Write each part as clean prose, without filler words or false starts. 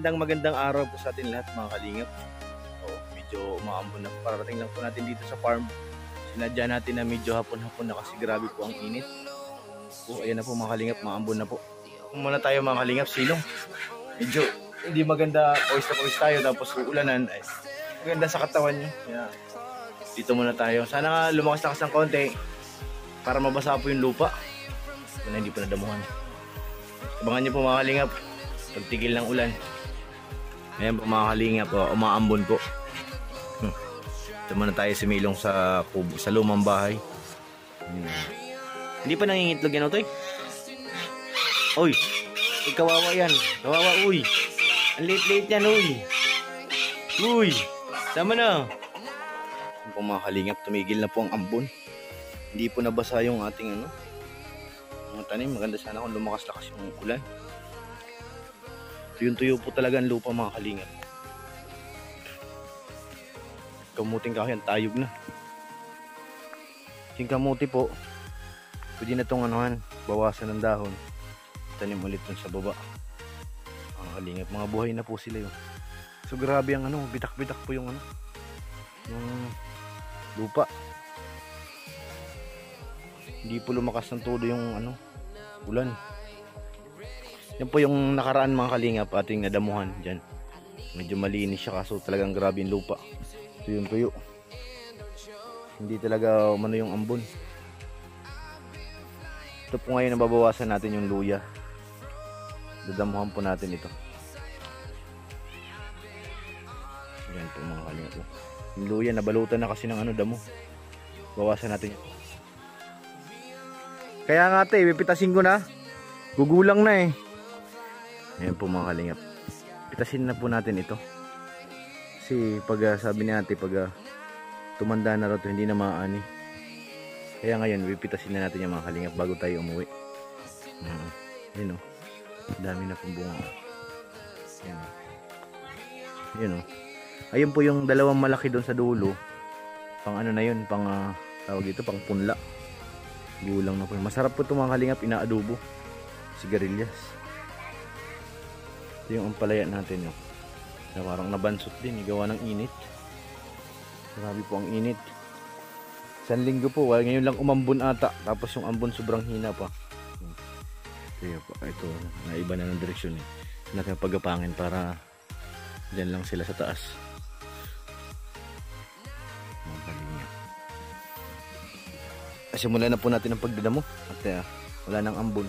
Magandang araw po sa atin lahat, mga kalingap. Medyo umaambon na, parating lang po natin dito sa farm. Sinadya natin na medyo hapon-hapon na kasi grabe po ang init. Ayan na po mga kalingap, maambon na po. Muna tayo mga kalingap, silong. Medyo hindi maganda, pawis na pawis tayo tapos uulanan. Ay, maganda sa katawan niya. Yeah. Dito muna tayo. Sana lumakas-lakas ng konti para mabasa po yung lupa. Muna hindi pa nadamuhan. Abangan niyo po mga kalingap, pagtigil ng ulan. Ayan po mga kalingap, umaambon po. Ito muna tayo similong sa kubo, sa lumang bahay. Hindi pa nangingitlog yan, Otoy. Uy, kawawa yan. Kawawa, uy. Ang late-late yan, uy. Uy, tama na. Ayan po mga kalingap, tumigil na po ang ambon. Hindi po nabasa yung ating ano, mga tanim. Maganda sana kung lumakas-lakas yung ulan. Tuyong-tuyo po talaga ang lupa mga kalingap. Kamuting kahit tayog na. Yung kamuti po, pwede na itong anuhan, bawasan ng dahon. Tanim ulit dun sa baba. Mga kalingap, mga buhay na po sila yun. So grabe ang ano, bitak-bitak po yung ano, yung lupa. Hindi po lumakas ng todo yung ano, ulan. Yan po yung nakaraan mga kalingap, ating nadamuhan dyan. Medyo malinis siya kaso talagang grabe yung lupa. Tuyong-tuyo. Hindi talaga umano yung ambon. Ito po ngayon nababawasan natin yung luya. Dadamuhan po natin ito. Yan po mga kalingap. Yung luya nabalutan na kasi ng ano damo. Bawasan natin yun. Kaya nga ate, pipitasin ko na. Gugulang na eh. Ayan po mga kalingap. Pitasin na po natin ito. Kasi pag sabi ni ate, pag tumanda na raw ito, hindi na maaani. Kaya ngayon, pipitasin na natin yung mga kalingap bago tayo umuwi. Ayan o. Dami na pong bunga. Ayan o. Ayan o. Ayan po yung dalawang malaki doon sa dulo. Pang ano na yun, pang tawag ito, pang punla. Gulang na po. Masarap po ito mga kalingap, inaadobo. Sigarilyas. Yung ampalaya natin yun na parang nabansot din, gawa ng init. Grabe po ang init. Isang linggo po, ngayon lang umambon ata, tapos yung ambon sobrang hina pa. Kaya po, ito naiba na ng direksyon eh. Nakapagapangin para dyan lang sila sa taas. Simulan na po natin ang pagdadamo at wala nang ambon.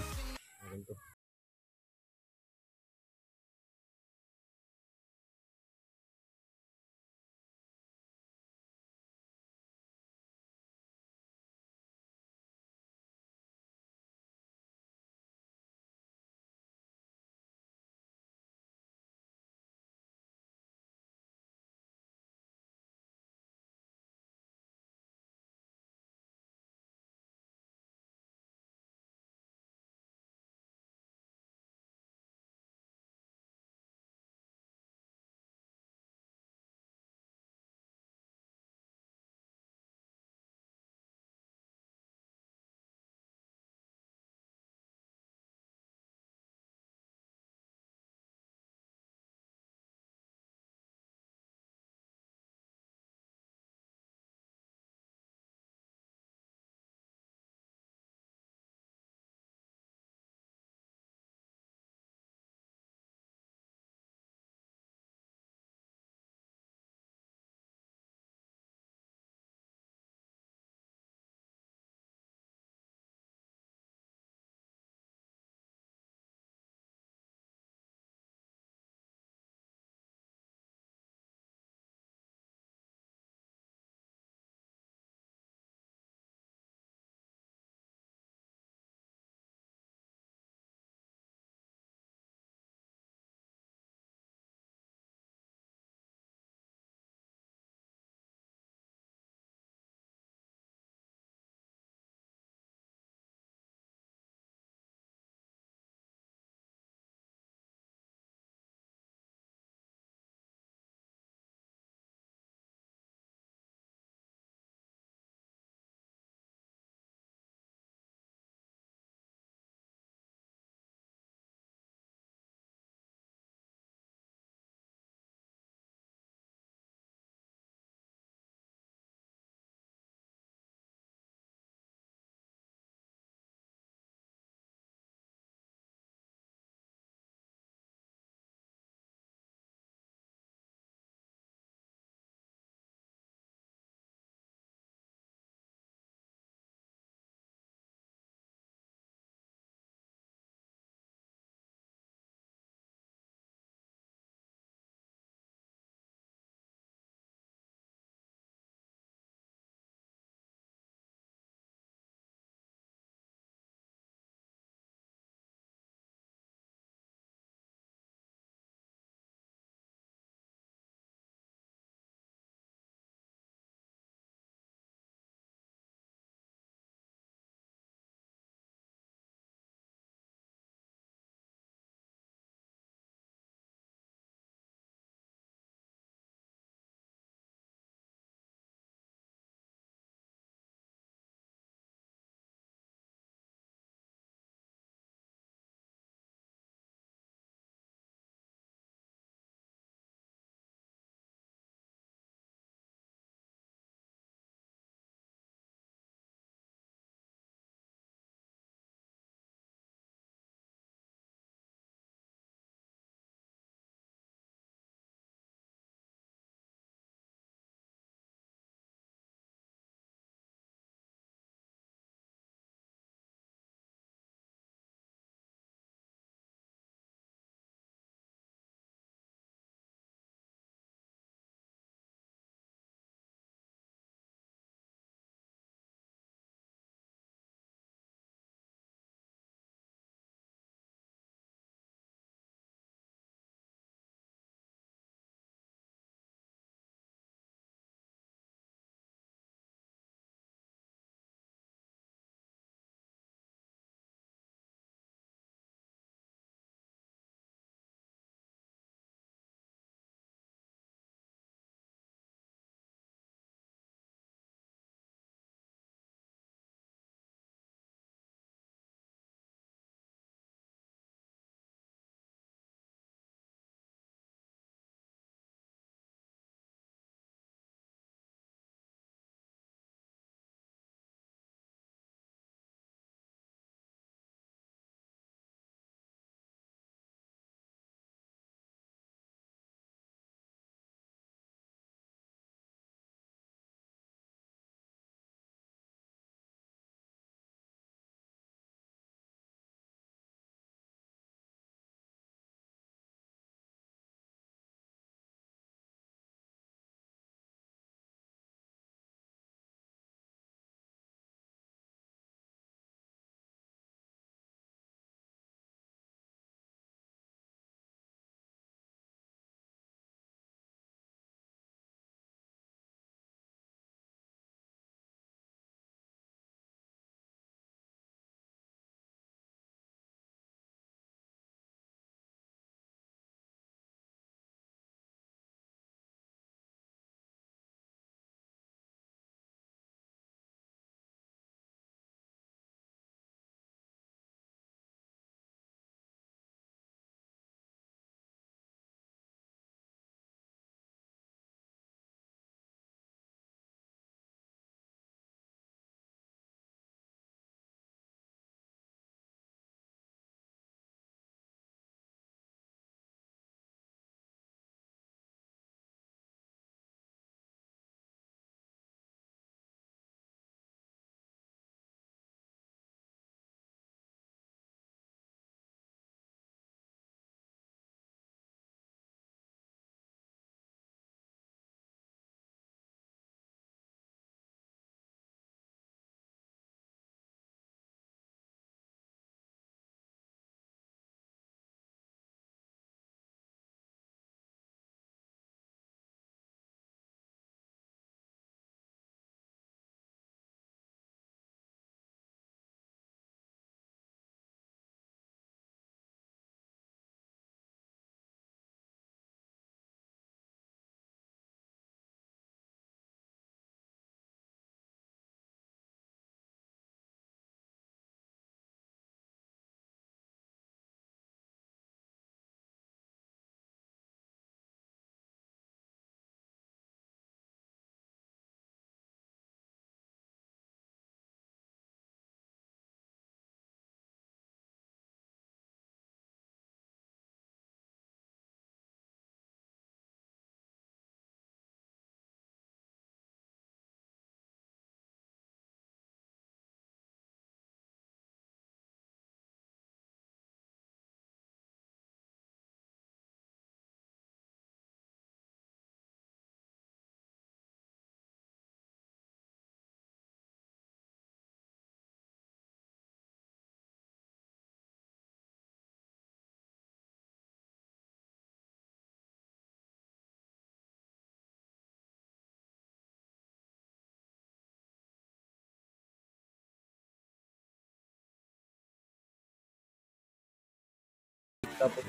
Tapos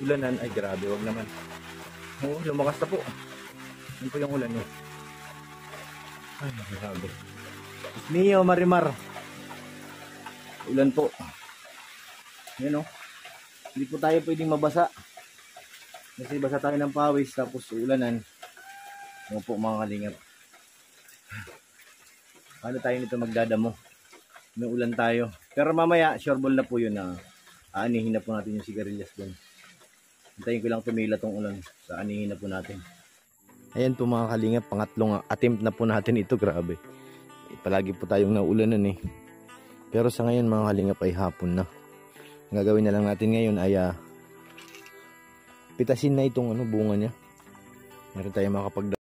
ulanan, ay grabe, wag naman. Oo, lumakas na po. Yan po yung ulan niya. Ay, grabe. Mio, Marimar. Ulan po. Yan o. Hindi po tayo pwedeng mabasa. Kasi basa tayo ng pawis, tapos ulanan. Yan po mga kalingap. Paano tayo nito magdadamo? May ulan tayo. Pero mamaya, sureball na po yun na aanihin na po natin yung sigarilyas doon. Hintayin ko lang tumila tong ulan. So, aanihin na po natin. Ayan po mga kalingap, pangatlong attempt na po natin ito. Grabe. Palagi po tayong naulanan eh. Pero sa ngayon mga kalingap ay hapon na. Ang gagawin na lang natin ngayon ay pitasin na itong bunga niya. Meron tayong makapagdala.